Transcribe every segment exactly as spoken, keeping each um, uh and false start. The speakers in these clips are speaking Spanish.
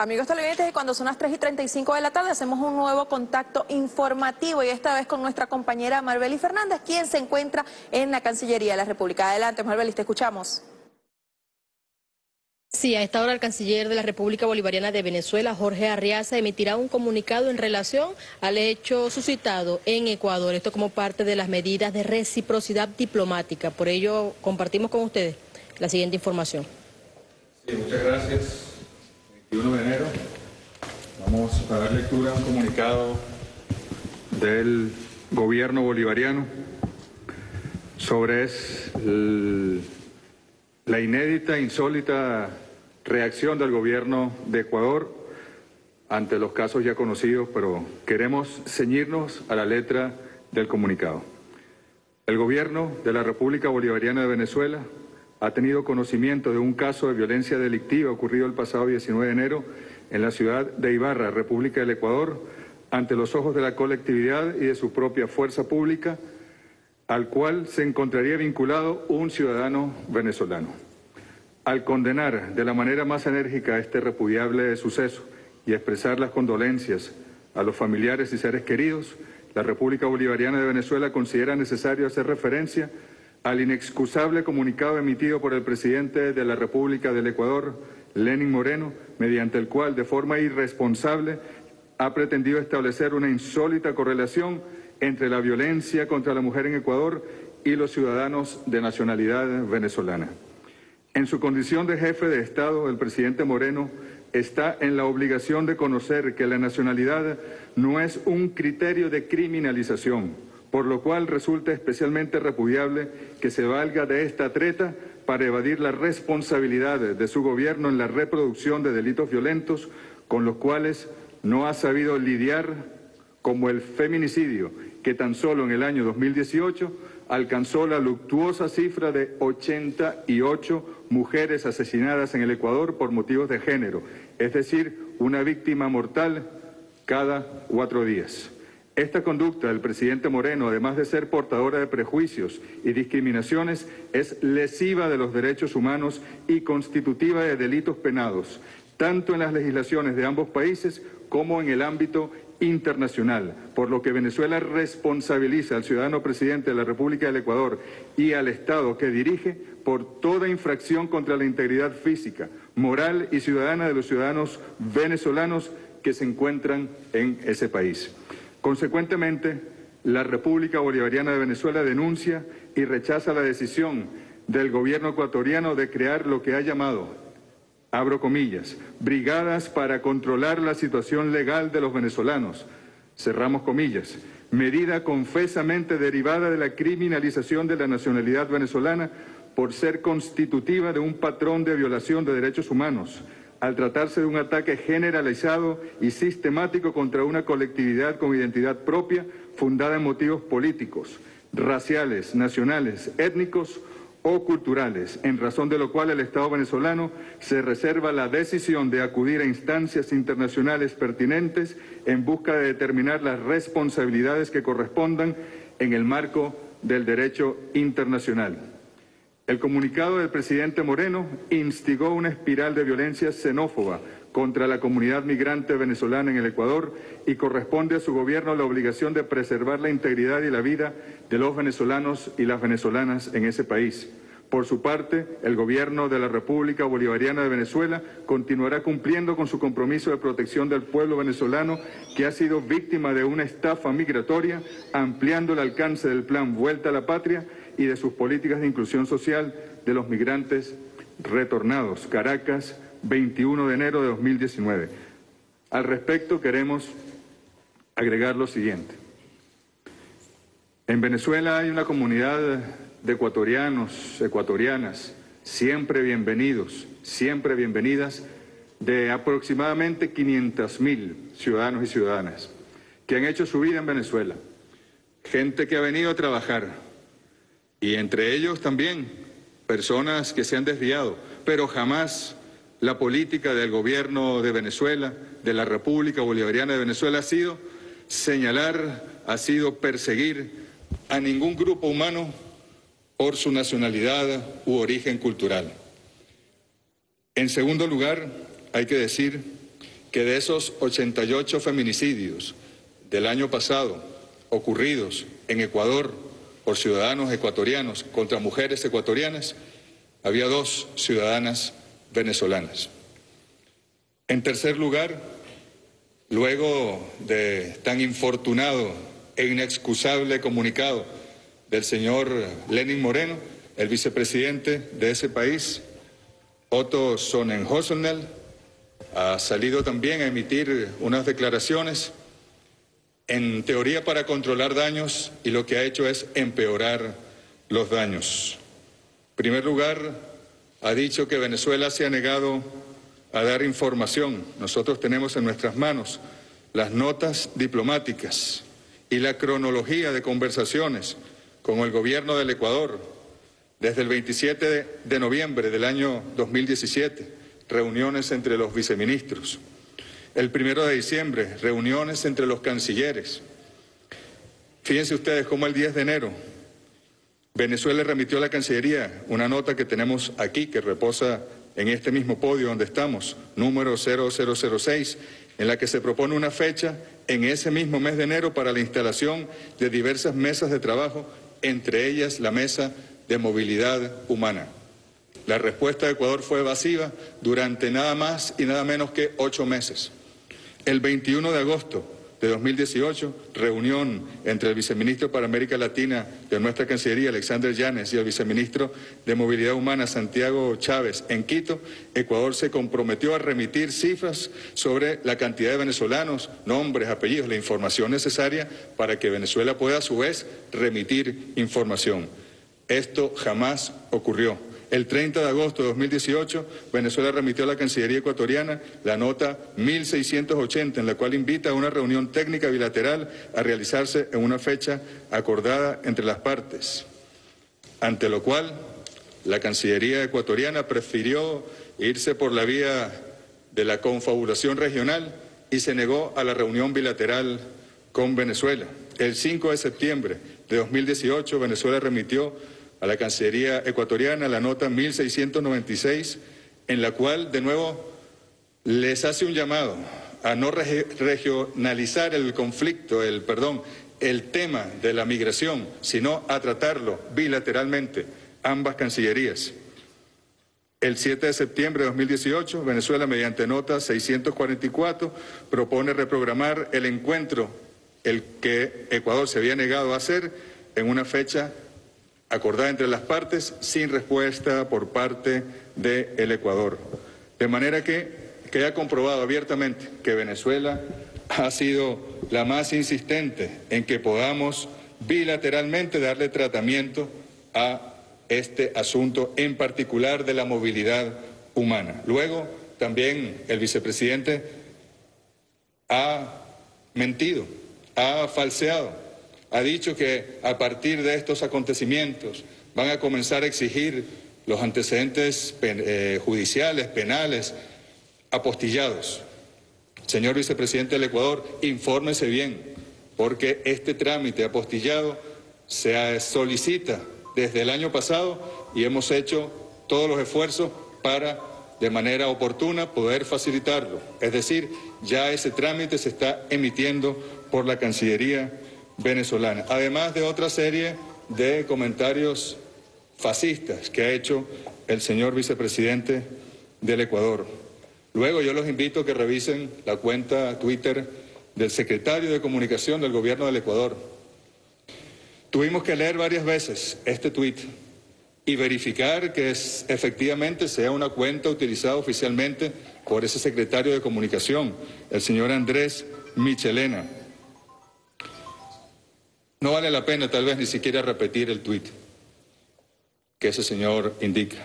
Amigos televidentes, y cuando son las tres y treinta y cinco de la tarde hacemos un nuevo contacto informativo y esta vez con nuestra compañera Marbeli Fernández, quien se encuentra en la Cancillería de la República. Adelante, Marbeli, te escuchamos. Sí, a esta hora el canciller de la República Bolivariana de Venezuela, Jorge Arreaza, emitirá un comunicado en relación al hecho suscitado en Ecuador. Esto como parte de las medidas de reciprocidad diplomática. Por ello, compartimos con ustedes la siguiente información. Sí, muchas gracias. veintiuno de enero, vamos a dar lectura a un comunicado del gobierno bolivariano sobre el, la inédita e insólita reacción del gobierno de Ecuador ante los casos ya conocidos, pero queremos ceñirnos a la letra del comunicado. El gobierno de la República Bolivariana de Venezuela ha tenido conocimiento de un caso de violencia delictiva ocurrido el pasado diecinueve de enero en la ciudad de Ibarra, República del Ecuador, ante los ojos de la colectividad y de su propia fuerza pública, al cual se encontraría vinculado un ciudadano venezolano. Al condenar de la manera más enérgica este repudiable suceso y expresar las condolencias a los familiares y seres queridos, la República Bolivariana de Venezuela considera necesario hacer referencia al inexcusable comunicado emitido por el presidente de la República del Ecuador, Lenín Moreno, mediante el cual, de forma irresponsable, ha pretendido establecer una insólita correlación entre la violencia contra la mujer en Ecuador y los ciudadanos de nacionalidad venezolana. En su condición de jefe de Estado, el presidente Moreno está en la obligación de conocer que la nacionalidad no es un criterio de criminalización, por lo cual resulta especialmente repudiable que se valga de esta treta para evadir la responsabilidad de su gobierno en la reproducción de delitos violentos con los cuales no ha sabido lidiar, como el feminicidio, que tan solo en el año dos mil dieciocho alcanzó la luctuosa cifra de ochenta y ocho mujeres asesinadas en el Ecuador por motivos de género, es decir, una víctima mortal cada cuatro días. Esta conducta del presidente Moreno, además de ser portadora de prejuicios y discriminaciones, es lesiva de los derechos humanos y constitutiva de delitos penados, tanto en las legislaciones de ambos países como en el ámbito internacional, por lo que Venezuela responsabiliza al ciudadano presidente de la República del Ecuador y al Estado que dirige por toda infracción contra la integridad física, moral y ciudadana de los ciudadanos venezolanos que se encuentran en ese país. Consecuentemente, la República Bolivariana de Venezuela denuncia y rechaza la decisión del gobierno ecuatoriano de crear lo que ha llamado, abro comillas, brigadas para controlar la situación legal de los venezolanos, cerramos comillas, medida confesamente derivada de la criminalización de la nacionalidad venezolana por ser constitutiva de un patrón de violación de derechos humanos, al tratarse de un ataque generalizado y sistemático contra una colectividad con identidad propia, fundada en motivos políticos, raciales, nacionales, étnicos o culturales, en razón de lo cual el Estado venezolano se reserva la decisión de acudir a instancias internacionales pertinentes en busca de determinar las responsabilidades que correspondan en el marco del derecho internacional. El comunicado del presidente Moreno instigó una espiral de violencia xenófoba contra la comunidad migrante venezolana en el Ecuador y corresponde a su gobierno la obligación de preservar la integridad y la vida de los venezolanos y las venezolanas en ese país. Por su parte, el gobierno de la República Bolivariana de Venezuela continuará cumpliendo con su compromiso de protección del pueblo venezolano que ha sido víctima de una estafa migratoria, ampliando el alcance del plan Vuelta a la Patria y de sus políticas de inclusión social de los migrantes retornados. Caracas, veintiuno de enero de dos mil diecinueve. Al respecto queremos agregar lo siguiente. En Venezuela hay una comunidad de ecuatorianos, ecuatorianas, siempre bienvenidos, siempre bienvenidas, de aproximadamente quinientos mil ciudadanos y ciudadanas que han hecho su vida en Venezuela. Gente que ha venido a trabajar y entre ellos también personas que se han desviado, pero jamás la política del gobierno de Venezuela, de la República Bolivariana de Venezuela, ha sido señalar, ha sido perseguir a ningún grupo humano por su nacionalidad u origen cultural. En segundo lugar, hay que decir que de esos ochenta y ocho feminicidios del año pasado ocurridos en Ecuador por ciudadanos ecuatorianos contra mujeres ecuatorianas, había dos ciudadanas venezolanas. En tercer lugar, luego de tan infortunado e inexcusable comunicado del señor Lenín Moreno, el vicepresidente de ese país, Otto Sonnenholzner, ha salido también a emitir unas declaraciones, en teoría para controlar daños, y lo que ha hecho es empeorar los daños. En primer lugar, ha dicho que Venezuela se ha negado a dar información. Nosotros tenemos en nuestras manos las notas diplomáticas y la cronología de conversaciones con el gobierno del Ecuador desde el veintisiete de noviembre del año dos mil diecisiete, reuniones entre los viceministros, el primero de diciembre, reuniones entre los cancilleres. Fíjense ustedes cómo el diez de enero Venezuela remitió a la Cancillería una nota que tenemos aquí, que reposa en este mismo podio donde estamos, número cero cero cero seis, en la que se propone una fecha en ese mismo mes de enero para la instalación de diversas mesas de trabajo, entre ellas la Mesa de Movilidad Humana. La respuesta de Ecuador fue evasiva durante nada más y nada menos que ocho meses. El veintiuno de agosto de dos mil dieciocho, reunión entre el viceministro para América Latina de nuestra Cancillería, Alexander Llanes, y el viceministro de Movilidad Humana, Santiago Chávez, en Quito. Ecuador se comprometió a remitir cifras sobre la cantidad de venezolanos, nombres, apellidos, la información necesaria para que Venezuela pueda a su vez remitir información. Esto jamás ocurrió. El treinta de agosto de dos mil dieciocho, Venezuela remitió a la Cancillería ecuatoriana la nota mil seiscientos ochenta, en la cual invita a una reunión técnica bilateral a realizarse en una fecha acordada entre las partes, ante lo cual la Cancillería ecuatoriana prefirió irse por la vía de la confabulación regional y se negó a la reunión bilateral con Venezuela. El cinco de septiembre de dos mil dieciocho, Venezuela remitió a la Cancillería ecuatoriana la nota mil seiscientos noventa y seis, en la cual de nuevo les hace un llamado a no regionalizar el conflicto, el perdón, el tema de la migración, sino a tratarlo bilateralmente, ambas cancillerías. El siete de septiembre de dos mil dieciocho, Venezuela, mediante nota seiscientos cuarenta y cuatro, propone reprogramar el encuentro, el que Ecuador se había negado a hacer, en una fecha acordada entre las partes, sin respuesta por parte del Ecuador. De manera que queda comprobado abiertamente que Venezuela ha sido la más insistente en que podamos bilateralmente darle tratamiento a este asunto en particular de la movilidad humana. Luego, también el vicepresidente ha mentido, ha falseado. Ha dicho que a partir de estos acontecimientos van a comenzar a exigir los antecedentes pen, eh, judiciales, penales, apostillados. Señor vicepresidente del Ecuador, infórmese bien, porque este trámite apostillado se solicita desde el año pasado y hemos hecho todos los esfuerzos para, de manera oportuna, poder facilitarlo. Es decir, ya ese trámite se está emitiendo por la Cancillería venezolana, además de otra serie de comentarios fascistas que ha hecho el señor vicepresidente del Ecuador. Luego yo los invito a que revisen la cuenta Twitter del secretario de Comunicación del Gobierno del Ecuador. Tuvimos que leer varias veces este tuit y verificar que es, efectivamente sea una cuenta utilizada oficialmente por ese secretario de Comunicación, el señor Andrés Michelena. No vale la pena tal vez ni siquiera repetir el tuit que ese señor indica,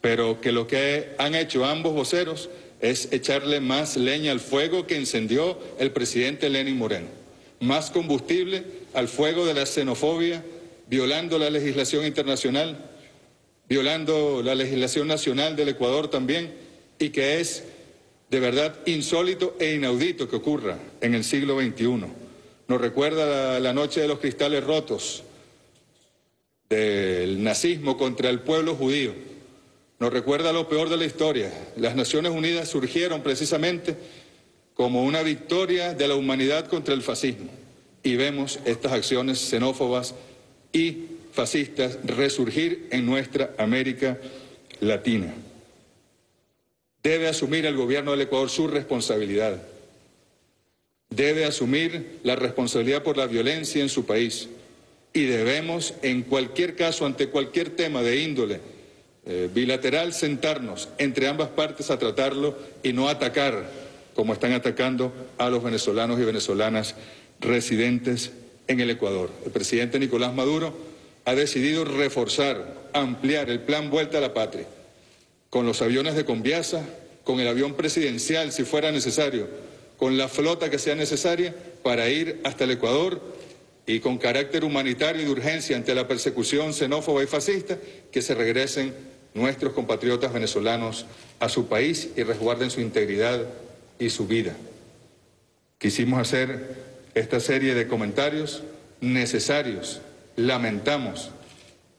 pero que lo que han hecho ambos voceros es echarle más leña al fuego que encendió el presidente Lenín Moreno, más combustible al fuego de la xenofobia, violando la legislación internacional, violando la legislación nacional del Ecuador también, y que es de verdad insólito e inaudito que ocurra en el siglo veintiuno. Nos recuerda la, la noche de los cristales rotos, del nazismo contra el pueblo judío. Nos recuerda lo peor de la historia. Las Naciones Unidas surgieron precisamente como una victoria de la humanidad contra el fascismo. Y vemos estas acciones xenófobas y fascistas resurgir en nuestra América Latina. Debe asumir el gobierno del Ecuador su responsabilidad. Debe asumir la responsabilidad por la violencia en su país. Y debemos, en cualquier caso, ante cualquier tema de índole eh, bilateral, sentarnos entre ambas partes a tratarlo y no atacar, como están atacando a los venezolanos y venezolanas residentes en el Ecuador. El presidente Nicolás Maduro ha decidido reforzar, ampliar el plan Vuelta a la Patria, con los aviones de Conviasa, con el avión presidencial, si fuera necesario, con la flota que sea necesaria para ir hasta el Ecuador y con carácter humanitario y de urgencia ante la persecución xenófoba y fascista, que se regresen nuestros compatriotas venezolanos a su país y resguarden su integridad y su vida. Quisimos hacer esta serie de comentarios necesarios. Lamentamos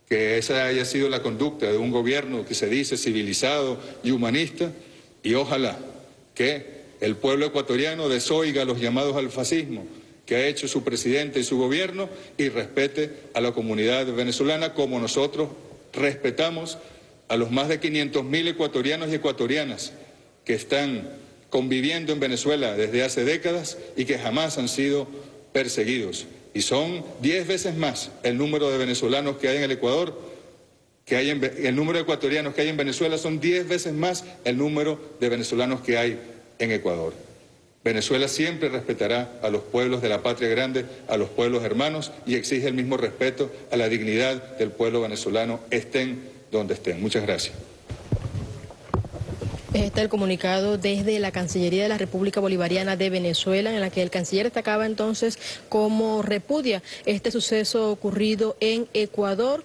que esa haya sido la conducta de un gobierno que se dice civilizado y humanista, y ojalá que el pueblo ecuatoriano desoiga los llamados al fascismo que ha hecho su presidente y su gobierno y respete a la comunidad venezolana, como nosotros respetamos a los más de quinientos mil ecuatorianos y ecuatorianas que están conviviendo en Venezuela desde hace décadas y que jamás han sido perseguidos. Y son diez veces más el número de venezolanos que hay en el Ecuador, que hay en, el número de ecuatorianos que hay en Venezuela, son diez veces más el número de venezolanos que hay en Ecuador. Venezuela siempre respetará a los pueblos de la patria grande, a los pueblos hermanos, y exige el mismo respeto a la dignidad del pueblo venezolano, estén donde estén. Muchas gracias. Está el comunicado desde la Cancillería de la República Bolivariana de Venezuela, en la que el canciller destacaba entonces cómo repudia este suceso ocurrido en Ecuador,